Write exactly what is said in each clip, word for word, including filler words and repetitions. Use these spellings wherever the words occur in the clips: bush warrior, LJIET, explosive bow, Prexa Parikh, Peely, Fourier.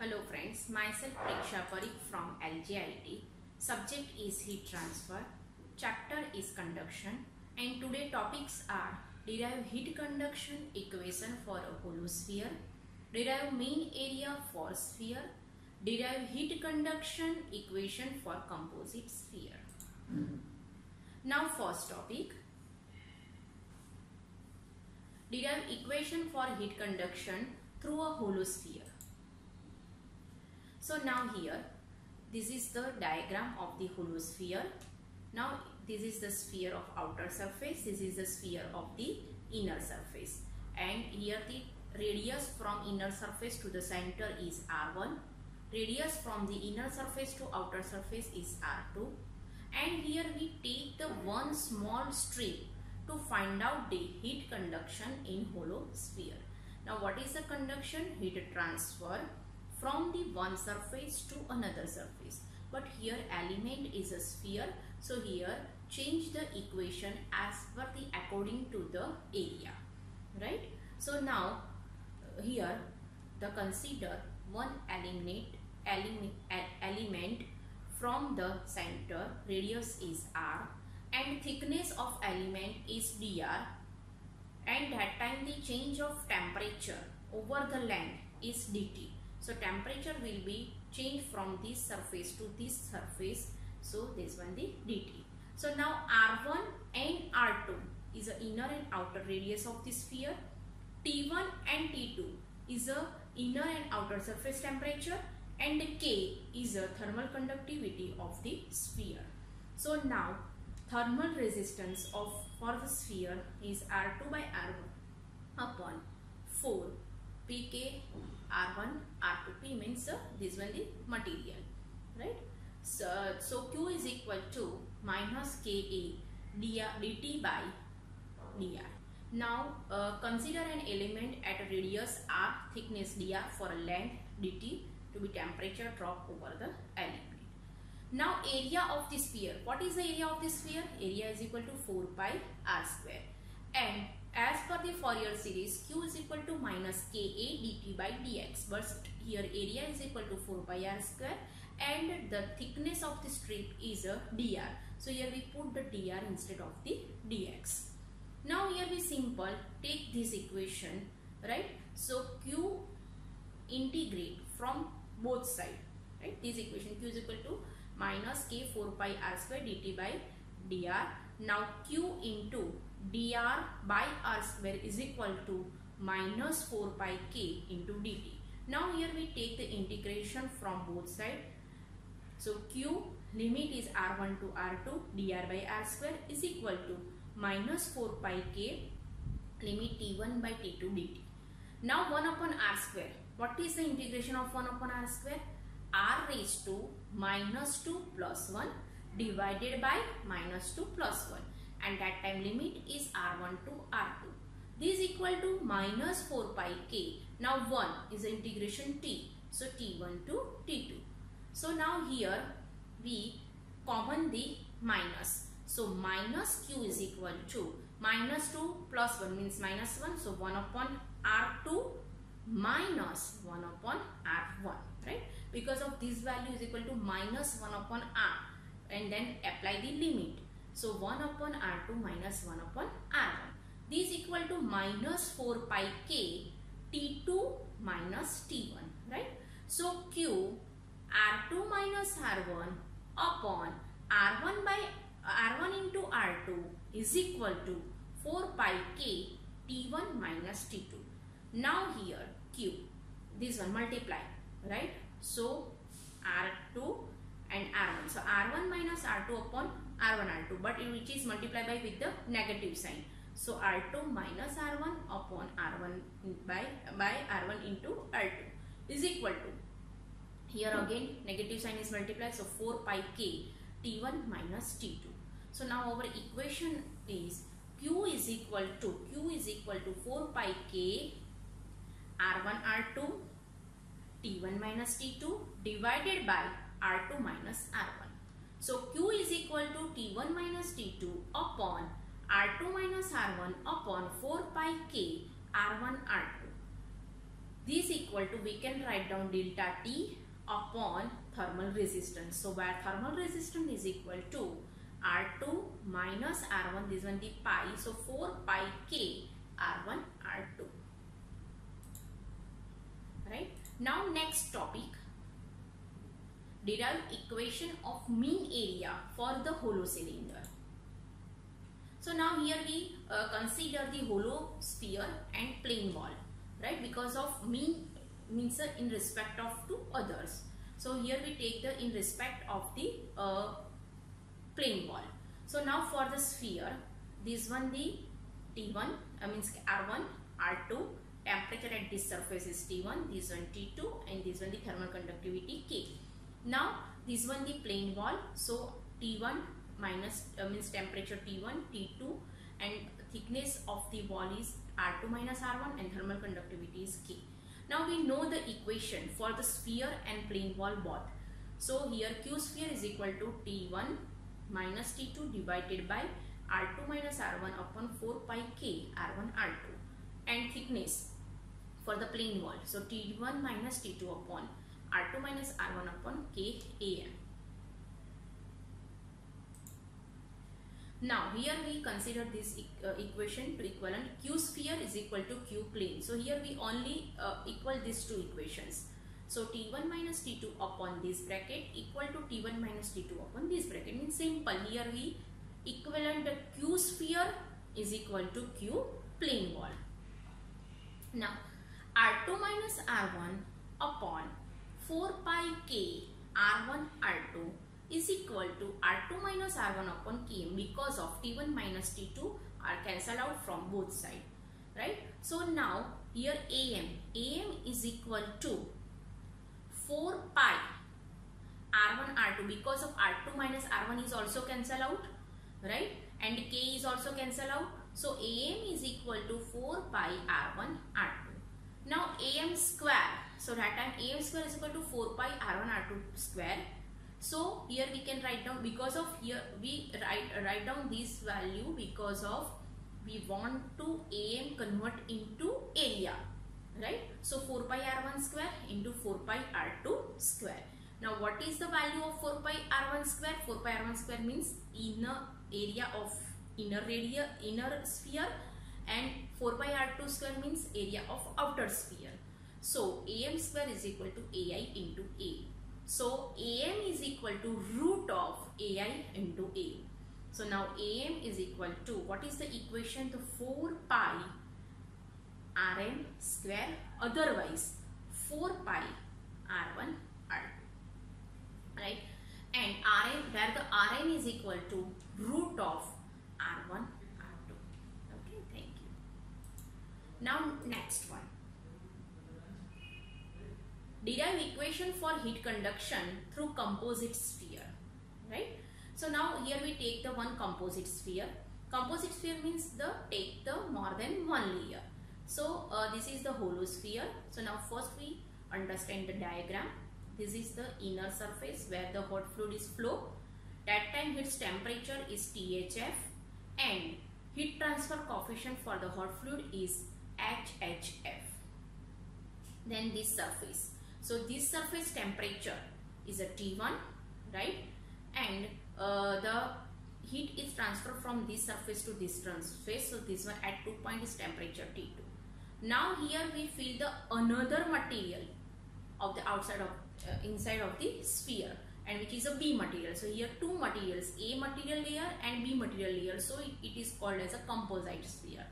Hello friends, myself Prexa Parikh from L J I E T. Subject is heat transfer, chapter is conduction, and today topics are derive heat conduction equation for a bolosphere, derive mean area for sphere, derive heat conduction equation for composite sphere. Now first topic, derive equation for heat conduction through a holosphere. So now here, this is the diagram of the holosphere. Now this is the sphere of outer surface, this is the sphere of the inner surface. And here the radius from inner surface to the center is R one. Radius from the inner surface to outer surface is R two. And here we take the one small strip to find out the heat conduction in holosphere. Now what is the conduction? Heat transfer from the one surface to another surface, but here element is a sphere, so here change the equation as per the according to the area, right? So now here the consider one eliminate element, element from the center, radius is R, and thickness of element is dr, and that time the change of temperature over the length is dt. So temperature will be changed from this surface to this surface, so this one the dt. So now R one and R two is the inner and outer radius of the sphere, T one and T two is the inner and outer surface temperature, and K is the thermal conductivity of the sphere. So now thermal resistance of for the sphere is R two by R one upon four P K R one R two. P means uh, this one the material, right? So, so Q is equal to minus K A dt by dr. Now uh, consider an element at radius R, thickness dr, for a length dt, to be temperature drop over the element. Now area of the sphere. What is the area of the sphere? Area is equal to four pi r square. And as per the Fourier series, Q is equal to minus K A dt by dx. But here area is equal to four pi r square, and the thickness of the strip is a dr. So here we put the dr instead of the dx. Now here we simple take this equation, right? So Q integrate from both sides, right? This equation Q is equal to minus K four pi r square dt by dr. Now Q into dr by r square is equal to minus four pi k into dt. Now here we take the integration from both sides. So Q limit is R one to R two, dr by r square is equal to minus four pi k limit T one by T two dt. Now one upon r square. What is the integration of one upon r square? R raised to minus two plus one divided by minus two plus one, and that time limit is R one to R two. This is equal to minus four pi k. Now one is integration t, so T one to T two. So now here we common the minus. So minus Q is equal to minus two plus one means minus one. So one upon R two minus one upon R one, right? Because of this value is equal to minus one upon R, and then apply the limit. So one upon R two minus one upon R one. This is equal to minus four pi k T two minus T one, right? So Q R two minus R one upon R one by R one into R two is equal to four pi k T one minus T two. Now here Q, this one multiply, right? So R two and R one. So R one minus R two upon R one R two, but it which is multiplied by with the negative sign. So R two minus R one upon R one by by R one into R two is equal to, here again negative sign is multiplied, so four pi k T one minus T two. So now our equation is Q is equal to Q is equal to four pi k R one R two T one minus T two divided by R two minus R one. So Q is equal to T one minus T two upon R two minus R one upon four pi k R one R two. This equal to, we can write down delta T upon thermal resistance. So where thermal resistance is equal to R two minus R one, this one the pi, so four pi K R one R two. Right, now next topic, derive equation of mean area for the hollow cylinder. So now here we uh, consider the hollow sphere and plane ball, right, because of mean means in respect of to others. So here we take the in respect of the uh, plane ball. So now for the sphere, this one the T one, I mean R one, R two, temperature at this surface is T one, this one T two, and this one the thermal conductivity K. Now this one the plane wall, so T one minus uh, means temperature T one, T two, and thickness of the wall is R two minus R one, and thermal conductivity is K. Now we know the equation for the sphere and plane wall both. So here Q sphere is equal to T one minus T two divided by R two minus R one upon four pi K R one R two, and thickness for the plane wall, so T one minus T two upon R two minus R one upon K A M. Now here we consider this uh, equation to equivalent. Q sphere is equal to Q plane. So here we only uh, equal these two equations. So T one minus T two upon this bracket equal to T one minus T two upon this bracket. In simple, here we equivalent the Q sphere is equal to Q plane wall. Now R two minus R one upon four pi K R one R two is equal to R two minus R one upon K M, because of T one minus T two are cancelled out from both sides, right? So now here A M, A M is equal to four pi R one R two, because of R two minus R one is also cancelled out, right? And K is also cancelled out. So A M is equal to four pi R one R two. Now A M square, so that time A M square is equal to four pi R one R two square. So here we can write down, because of here we write write down this value, because of we want to A M convert into area, right? So four pi R one square into four pi R two square. Now what is the value of four pi R one square? four pi R one square means inner area of inner radius, inner sphere, and four pi R two square means area of outer sphere. So A M square is equal to A I into A. So A M is equal to root of A I into A. So now A M is equal to, what is the equation? To four pi R M square, otherwise four pi R one R two, right? And R M, where the R M is equal to root of R one R two. Okay, thank you. Now next one, derive equation for heat conduction through composite sphere, right? So now here we take the one composite sphere. Composite sphere means the take the more than one layer. So uh, this is the hollow sphere. So now first we understand the diagram. This is the inner surface where the hot fluid is flow. That time its temperature is T H F, and heat transfer coefficient for the hot fluid is H H F. Then this surface. So this surface temperature is a T one, right? And uh, the heat is transferred from this surface to this surface. So this one at two point is temperature T two. Now here we fill the another material of the outside of uh, inside of the sphere, and which is a B material. So here two materials, A material layer and B material layer. So it, it is called as a composite sphere,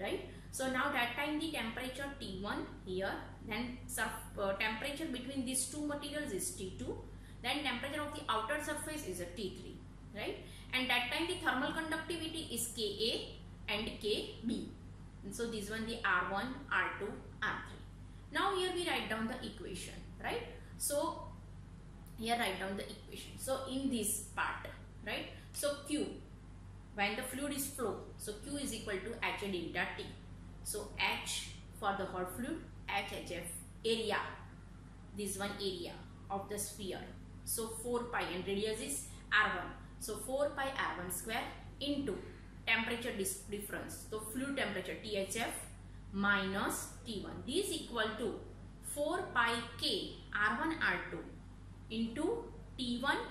right? So now that time the temperature T one here, then uh, temperature between these two materials is T two, then temperature of the outer surface is a T three, right? And that time the thermal conductivity is K A and K B. And so this one the R one, R two, R three. Now here we write down the equation, right? So here write down the equation. So in this part, right? So Q, when the fluid is flow, so Q is equal to H delta T. So H for the hot fluid, H H F area, this one area of the sphere. So four pi, and radius is R one. So four pi R one square into temperature difference. So fluid temperature T H F minus T one. This equal to four pi K R one R two into T one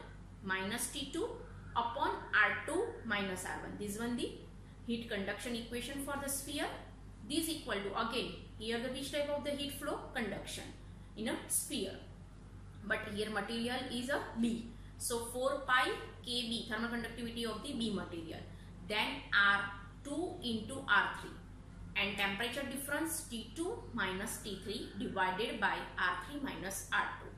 minus T two upon R two minus R one. This one the heat conduction equation for the sphere. This equal to again here the which type of the heat flow conduction in a sphere. But here material is a B. So four pi K B thermal conductivity of the B material. Then R two into R three and temperature difference T two minus T three divided by R three minus R two.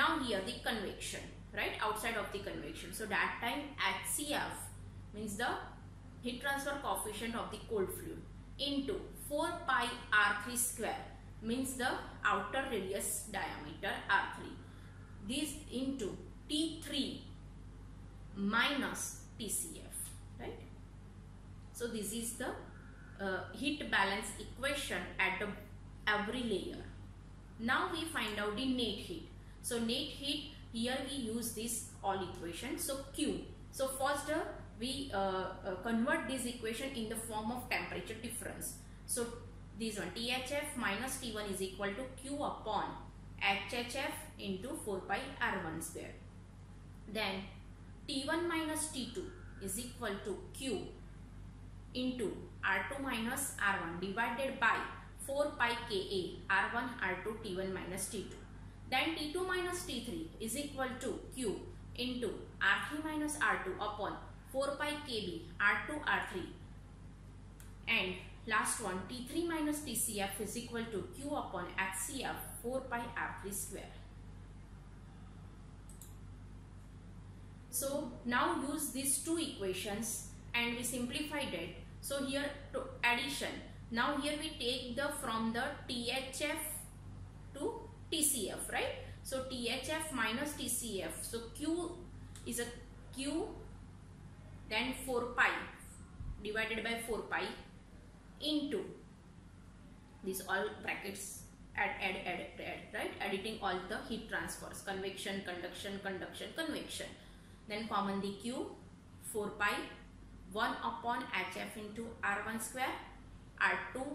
Now here the convection, right, outside of the convection. So that time H C F means the heat transfer coefficient of the cold fluid into four pi R three square means the outer radius diameter R three. This into T three minus T C F, right? So this is the uh, heat balance equation at the every layer. Now we find out the net heat. So net heat, here we use this all equation. So Q. So first uh, we uh, uh, convert this equation in the form of temperature difference. So this one T H F minus T one is equal to Q upon H H F into four pi R one square. Then T one minus T two is equal to Q into R two minus R one divided by four pi K A R one R two T one minus T two. Then T two minus T three is equal to Q into R three minus R two upon four pi K B R two R three. And last one T three minus T C F is equal to Q upon H C F four pi R three square. So now use these two equations and we simplified it. So here to addition. Now here we take the from the T H F to T C F, right? So T H F minus T C F. So Q is a Q then four pi divided by four pi into these all brackets add add add add right, editing all the heat transfers, convection, conduction, conduction, convection. Then common the Q four pi one upon H F into R one square R two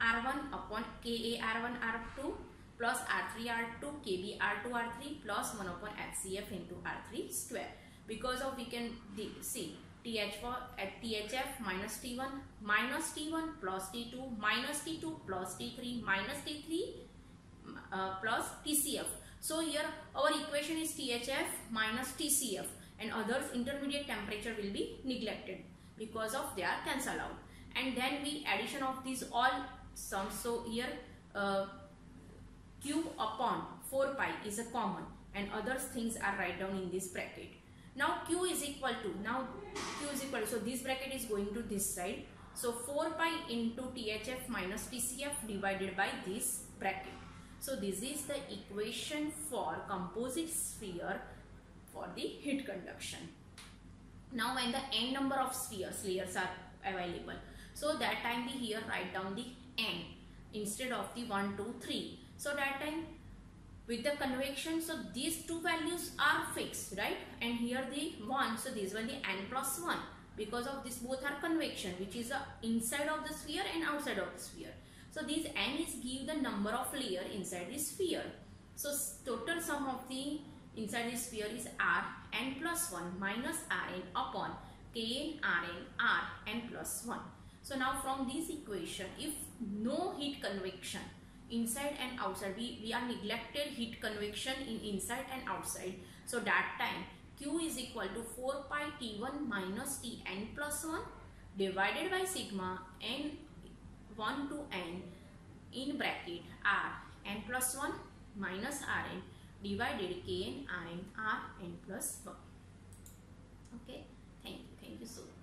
R one upon K A R one R two plus R three R two K B R two R three plus one upon H C F into R three square. Because of we can see T H F minus T one minus T one plus T two minus T two plus T three minus T three uh, plus T C F. So here our equation is T H F minus T C F and others intermediate temperature will be neglected because of they are cancelled out. And then we addition of these all sums. So here uh, Q upon four pi is a common and other things are write down in this bracket. Now Q is equal to, now Q is equal to, so this bracket is going to this side. So four pi into T H F minus T C F divided by this bracket. So this is the equation for composite sphere for the heat conduction. Now when the n number of spheres, layers are available, so that time we here write down the n instead of the one, two, three. So that time with the convection, so these two values are fixed, right? And here the one, so this one the n plus one, because of this both are convection, which is a inside of the sphere and outside of the sphere. So this n is give the number of layer inside the sphere. So total sum of the inside the sphere is r n plus one minus r n upon k n r n r n plus one. So now from this equation, if no heat convection inside and outside, we, we are neglected heat convection in inside and outside. So that time Q is equal to four pi T one minus T n plus one divided by sigma n one to n in bracket r n plus one minus r n divided k n r n r n plus one. Okay, thank you, thank you so much.